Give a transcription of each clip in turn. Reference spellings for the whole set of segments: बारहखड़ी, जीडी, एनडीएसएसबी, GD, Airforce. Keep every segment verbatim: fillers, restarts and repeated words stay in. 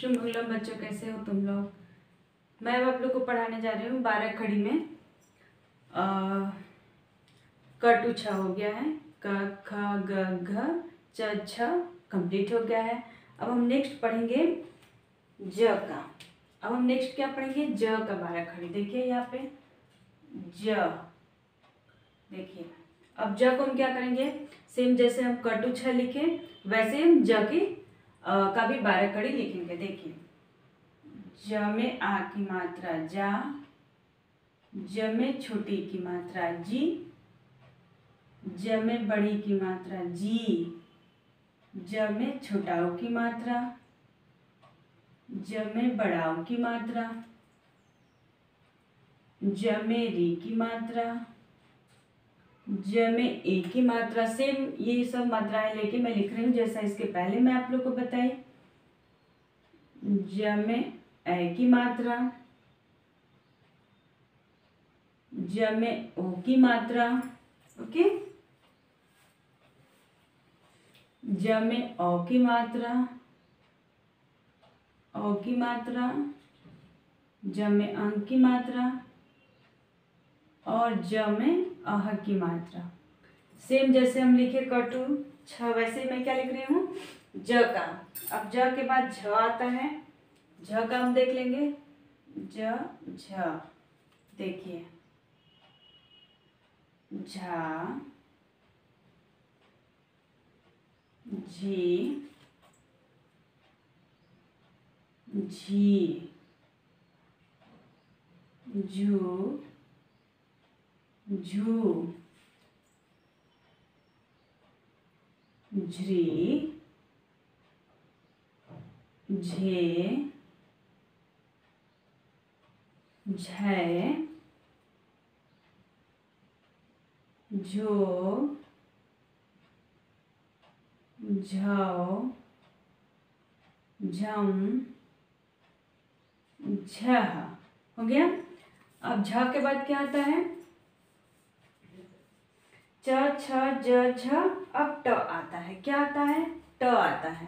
शुभ मंगलम बच्चों, कैसे हो तुम लोग। मैं अब आप लोग को पढ़ाने जा रही हूँ बारहखड़ी में क टू छ हो गया है। क ख ग घ च छ कंप्लीट हो गया है। अब हम नेक्स्ट पढ़ेंगे ज का। अब हम नेक्स्ट क्या पढ़ेंगे, ज का बारहखड़ी। देखिए यहाँ पे ज, देखिए अब ज को हम क्या करेंगे, सेम जैसे हम क टू छ लिखे वैसे हम ज की आ, का भी बारहखड़ी लिखेंगे। देखिए ज में आ की मात्रा जा, ज में छोटी की मात्रा जी, ज में बड़ी की मात्रा जी, ज में छोटाओं की मात्रा, ज में बड़ाओं की मात्रा, ज में री की मात्रा, ज में ए की मात्रा। सेम ये सब मात्राएं लेके मैं लिख रही हूँ जैसा इसके पहले मैं आप लोग को बताई। ज में ए की मात्रा, ज में ओ की मात्रा, ओके, ज में औ की मात्रा, औ की मात्रा, ज में अंग की मात्रा और ज में अह की मात्रा। सेम जैसे हम लिखे क टू छ वैसे मैं क्या लिख रही हूँ, ज का। अब ज के बाद झ आता है, झ का हम देख लेंगे। ज झ, देखिए झा झी झी झू झू झ्री झे झय झो झौ झम झ हो गया। अब झ के बाद क्या आता है, च छ ज झ। अब ट आता है, क्या आता है, ट आता है।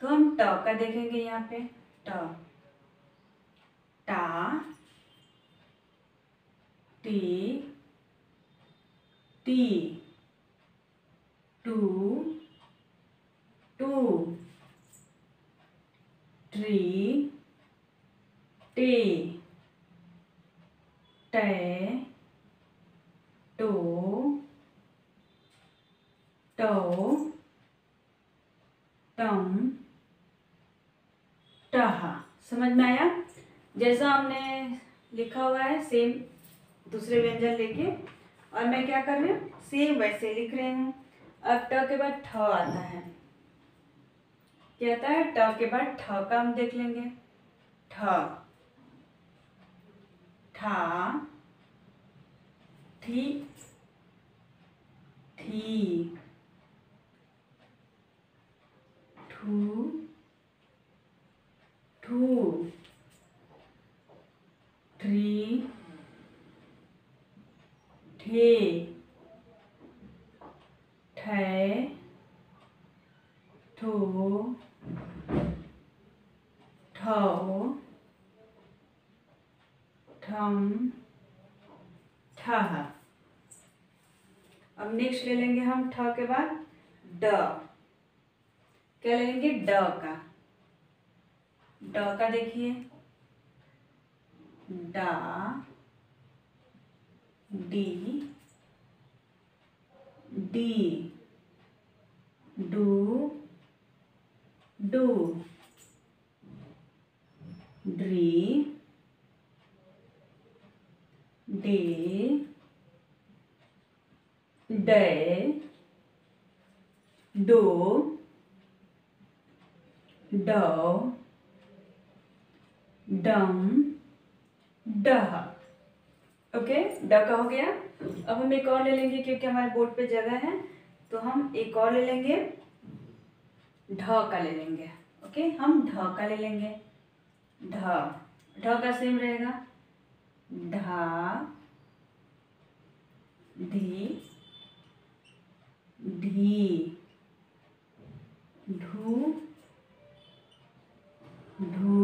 तो हम ट का देखेंगे यहाँ पे, ट टा टी टी टू टू ट्री टे टे टो टो टम टहा। समझ में आया, जैसा हमने लिखा हुआ है सेम दूसरे व्यंजन लेके और मैं क्या कर रही हूँ सेम वैसे लिख रही हूँ। अब ट के बाद ठ आता है, क्या आता है, ट के बाद ठ का हम देख लेंगे। ठ ठा ठी ठी ठू ठू ठ्री ठे ठै ठो ठौ ठम ठह। अब नेक्स्ट ले लेंगे हम ठ के बाद ड। क्या लेंगे, ड का। ड का देखिए डा डी डी डू डू ड्री डे डे डो ड डम डह। ओके, ड का हो गया। अब हम एक और ले लेंगे क्योंकि हमारे बोर्ड पे जगह है, तो हम एक और ले लेंगे, ढ का ले लेंगे। ओके, हम ढ का ले लेंगे। ढ ढ का सेम रहेगा, ढा धी ढी ढू ढू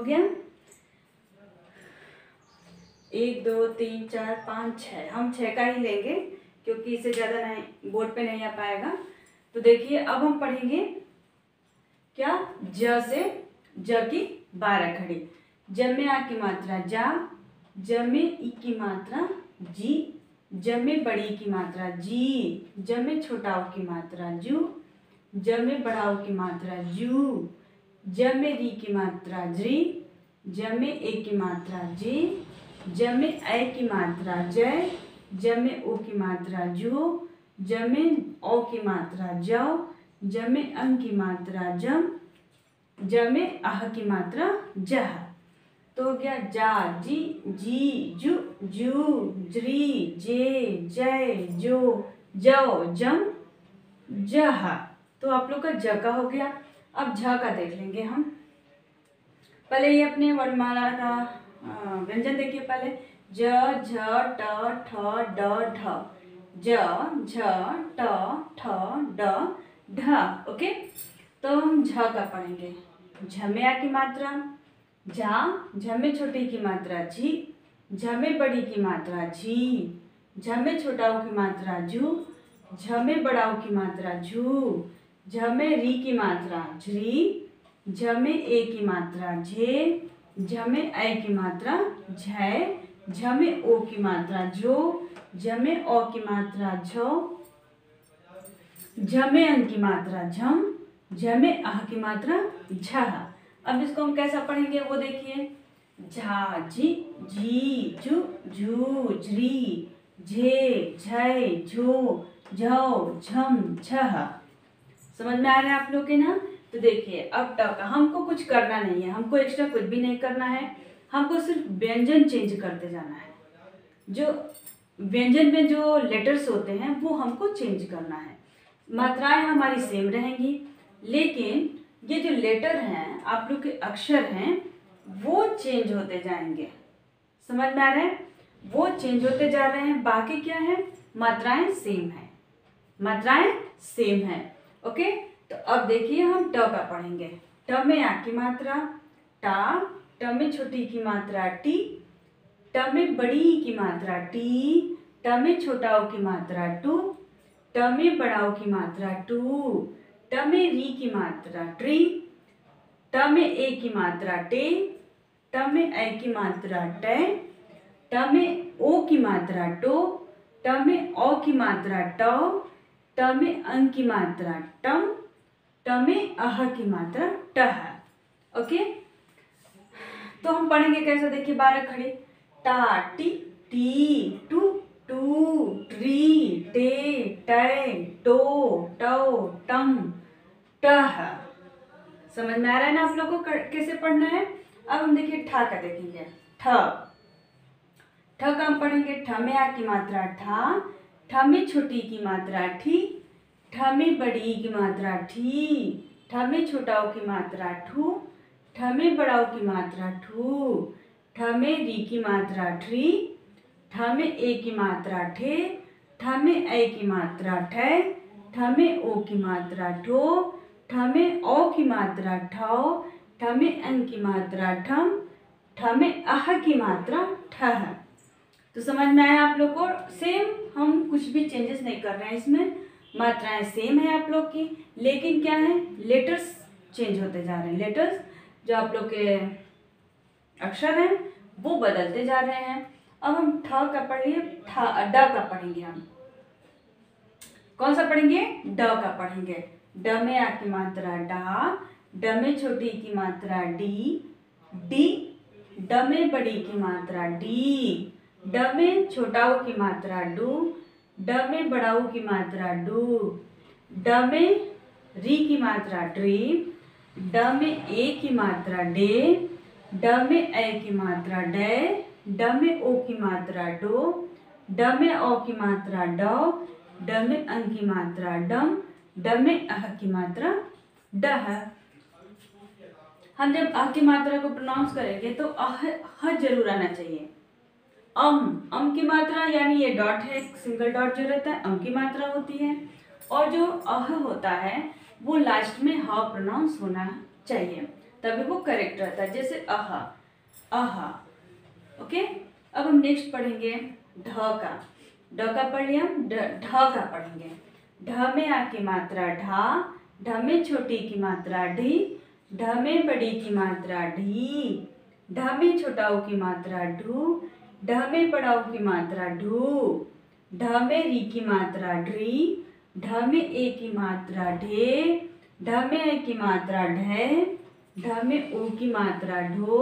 हो गया एक दो तीन चार पाँच छः, हम छः का ही लेंगे क्योंकि इससे ज़्यादा नहीं बोर्ड पे नहीं आ पाएगा। तो देखिए अब हम पढ़ेंगे क्या, ज से ज की बारहखड़ी। ज में आ की मात्रा जा, ज में ई की मात्रा जी, ज में बड़ी की मात्रा जी, ज में छोटा ओ की मात्रा जू, ज में बड़ा ओ की मात्रा जू, ज में री की मात्रा जी, ज में ए की मात्रा जी, ज में ऐ की मात्रा जय, ज में ओ की मात्रा जो, ज में ओ की मात्रा जाओ, ज में अंग की मात्रा जम, ज में आह की मात्रा जह। तो हो गया जा जी जी जू जू जरी जे जय जो जओ जम जह। तो आप लोग का ज का हो गया। अब झ का देख लेंगे हम। पहले ये अपने वर्णमाला का व्यंजन देखिए, पहले ज झ ट ठ ड ढ, ज झ ट ठ ड ढ। ओके, तो हम झ का पढ़ेंगे। झ में आ की मात्रा झा, झ में छोटी की मात्रा झी, झ में बड़ी की मात्रा झी, झ में छोटाओ की मात्रा झू, झ में बड़ाओ की मात्रा झू, झ में री की मात्रा झरी, झ में ए की मात्रा झे, झ में ऐ की मात्रा झय, झ में ओ की मात्रा जो, झ में ओ की मात्रा झो, झ में अंग की मात्रा झम, झ में आह की मात्रा झा। अब इसको हम कैसा पढ़ेंगे वो देखिए। झा झी झी झू झू झरी झे झय झो झो झम झह। समझ में आ रहा है आप लोग के ना। तो देखिए अब तक हमको कुछ करना नहीं है, हमको एक्स्ट्रा कुछ भी नहीं करना है, हमको सिर्फ व्यंजन चेंज करते जाना है। जो व्यंजन में जो लेटर्स होते हैं वो हमको चेंज करना है। मात्राएं हमारी सेम रहेंगी, लेकिन ये जो लेटर हैं आप लोग के अक्षर हैं वो चेंज होते जाएंगे। समझ में आ रहा है, वो चेंज होते जा रहे हैं। बाकी क्या है, मात्राएं सेम है, मात्राएं सेम है। ओके, तो अब देखिए हम ट का पढ़ेंगे। ट में आ की मात्रा टा, ट में छोटी की मात्रा टी, ट में बड़ी की मात्रा टी, ट में छोटा ओ की मात्रा टू, ट में बड़ा ओ की मात्रा टू, ट में री की मात्रा ट्री, ट में ए की मात्रा टे, ट में ऐ की मात्रा टे, ट में ओ की मात्रा टो, ट में ओ की मात्रा टो, ट में अंग की मात्रा टम, ट में अह की मात्रा ट है। ओके, तो हम पढ़ेंगे कैसा देखिए बारहखड़ी। टा टी टी टू टू ट्री टे टय टो टो टम टह। समझ में आ रहा है ना आप लोगों को कैसे पढ़ना है। अब हम देखिए ठा का देखेंगे। ठ ठ का हम पढ़ेंगे। ठ में आ की मात्रा ठा, ठ में छोटी की मात्रा ठी, ठ में बड़ी की मात्रा ठी, ठ में छोटाओ की मात्रा ठू, ठ में बड़ाओ की मात्रा ठू, ठ में री की मात्रा ठ्री, ठ में ए की मात्रा ठे, ठ में ऐ की मात्रा ठै, ठ में ओ की मात्रा ठो, ठ में ओ की मात्रा ठाओ, ठ में अंग की मात्रा ठम, ठ में आह की मात्रा ठह। तो समझ में आया आप लोग को। सेम, हम कुछ भी चेंजेस नहीं कर रहे हैं इसमें, मात्राएं सेम है आप लोग की, लेकिन क्या है लेटर्स चेंज होते जा रहे हैं। लेटर्स जो आप लोग के अक्षर हैं वो बदलते जा रहे हैं। अब हम ठ का पढ़ेंगे, ठ ड का पढ़ेंगे। हम कौन सा पढ़ेंगे, ड का पढ़ेंगे। ड में आ की मात्रा डा, ड में छोटी की मात्रा डी, डी ड में बड़ी की मात्रा डी, ड में छोटाओ की मात्रा डू, ड में बड़ाऊ की मात्रा डू, ड में री की मात्रा ट्री, ड में ए की मात्रा डे, ड में ऐ की मात्रा डे, ड में ओ की मात्रा डो, ड में ओ की मात्रा डो, ड में अंग की मात्रा डम, ड में अह की मात्रा डह। हम जब अह की मात्रा को प्रोनाउंस करेंगे तो अह ह जरूर आना चाहिए। अम अम की मात्रा यानी ये डॉट है, एक सिंगल डॉट जो रहता है अम की मात्रा होती है, और जो अह होता है वो लास्ट में ह प्रोनाउंस होना चाहिए। तभी वो करेक्ट रहता है। जैसे अहा अहा। ओके, अब हम नेक्स्ट पढ़ेंगे ढ का। ढ का पढ़ लिया, ढ का पढ़ेंगे। ढ में आ की मात्रा ढा, ढ में छोटी की मात्रा ढी, ढ में बड़ी की मात्रा ढी, ढ में छोटाओ की मात्रा ढू, ढ में बड़ाओ की मात्रा ढू, ढ में री की मात्रा ढ्री, ढ में ए की मात्रा ढे, ढ में ए की मात्रा ढे, ढ में ओ की मात्रा ढो,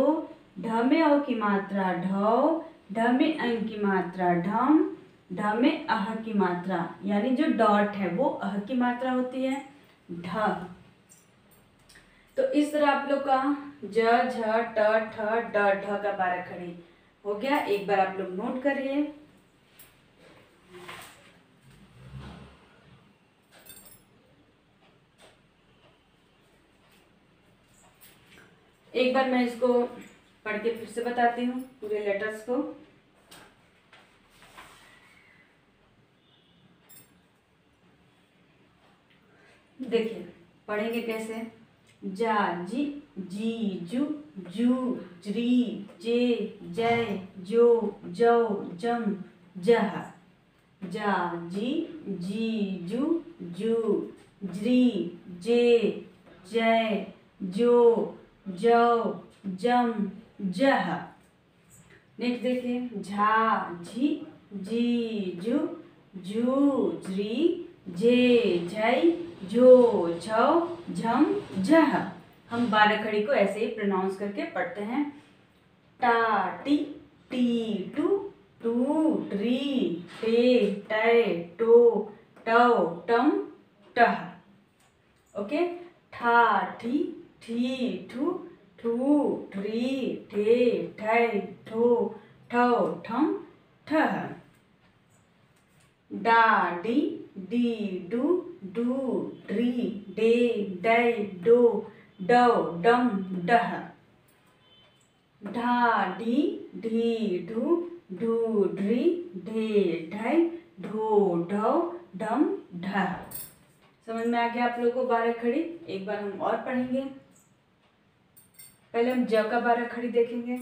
ढ में ओ की मात्रा ढो, ढ में अंग की मात्रा ढम, ढ में अह की मात्रा, यानी जो डॉट है वो अह की मात्रा होती है ढ। तो इस तरह आप लोग का ज, झ, ट, ठ, ड, ढ का बारहखड़ी हो गया। एक बार आप लोग नोट करिए। एक बार मैं इसको पढ़ के फिर से बताती हूँ पूरे लेटर्स को। देखिए पढ़ेंगे कैसे। जा, जी, जी, जू, जू, ज्री, जे, जय, जो, जौ, जम, जह। जा, जी, जी, जू, जू, ज्री, जे, जय, जो, जौ, जम, जह। नेक्स्ट देखिए, झा, झी, जी, जू, जू, ज्री, जे, जय, जो, झ, झम, झह। हम बारहखड़ी को ऐसे ही प्रोनाउंस करके पढ़ते हैं। टा, टी, टी, टू, टू, ट्री, टे, टय, टो, टव, टम, टह। ओके, ठा, ठी, ठी, ठू, ठू, ट्री, ठे, ठय, ठो, ठव, ठम, ठह। डा, डी, डी, डू, डू, ड्री, डे, डय, डो, डव, डम, डह। ढा, ढी, ढी, ढू, ढू, ढ्री, ढे, ढय, ढो, ढव, ढम, ढह। समझ में आ गया आप लोगों को बारहखड़ी। एक बार हम और पढ़ेंगे। पहले हम ज का बारहखड़ी देखेंगे।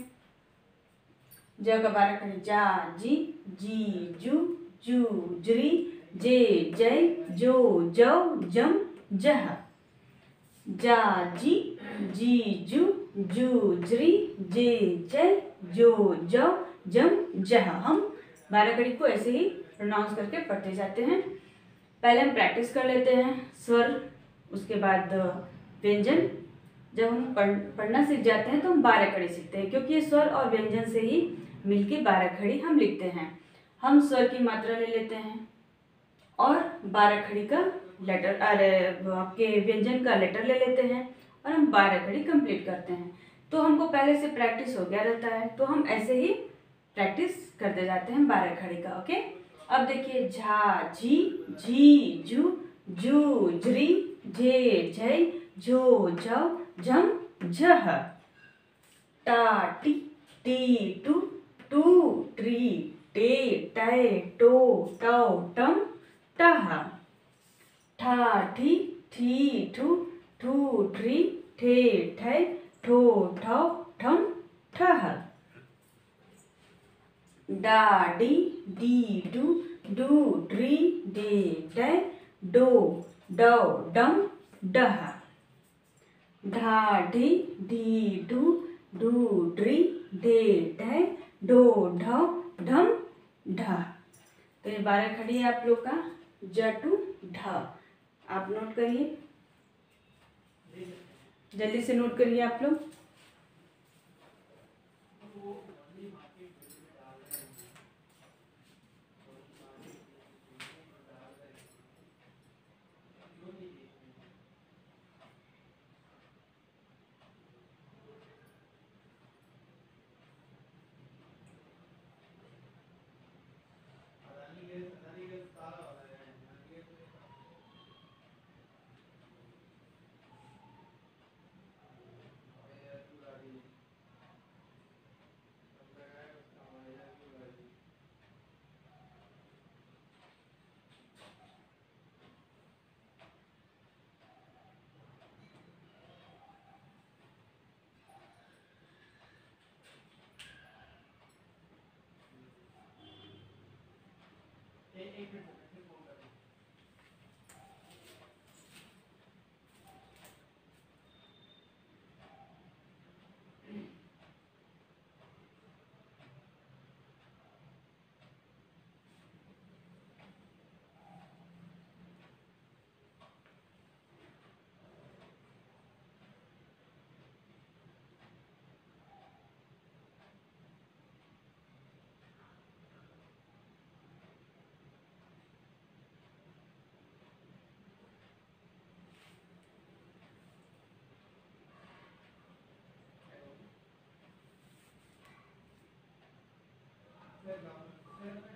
ज का बारहखड़ी, जा, जी, जी, जू, जू, ज्री, जे, जय, जो, जौ, जम, जह। जा, जी, जी, जू, जू, ज्री, जे, जय, जो, जौ, जम, जह। हम बारहखड़ी को ऐसे ही प्रोनाउंस करके पढ़ते जाते हैं। पहले हम प्रैक्टिस कर लेते हैं स्वर, उसके बाद व्यंजन। जब हम पढ़ पढ़ना सीख जाते हैं तो हम बारहखड़ी सीखते हैं, क्योंकि स्वर और व्यंजन से ही मिलके बारहखड़ी हम लिखते हैं। हम स्वर की मात्रा ले लेते हैं और बारहखड़ी का लेटर, अरे आपके व्यंजन का लेटर ले लेते हैं और हम बारहखड़ी कंप्लीट करते हैं। तो हमको पहले से प्रैक्टिस हो गया रहता है, तो हम ऐसे ही प्रैक्टिस करते जाते हैं बारहखड़ी का। ओके, अब देखिए, झा, झी, झी, जू, जू, झ्री, जे, झय, झो, झौ, झम, झह। टा, टी, टी, टू, टू, ट्री, टे, टय, टो, टव, टम, टह। ठा, ठी, ठी, ठू, ठू, ठ्री, ठे, ठय, ठो, ठौ, ठम, ठह। डा, डी, डी, डू, डू, ड्री, डे, डय, डो, डव, डम, डह। ढा, ढी, ढी, ढू, ढू, ड्री, डे, डय, डो, ढव, ढम, ढह। तो ये बारहखड़ी है आप लोग का ज टू ढ। आप नोट करिए, जल्दी से नोट करिए आप लोग। एक मिनट फिर फोन कर दो। Gracias.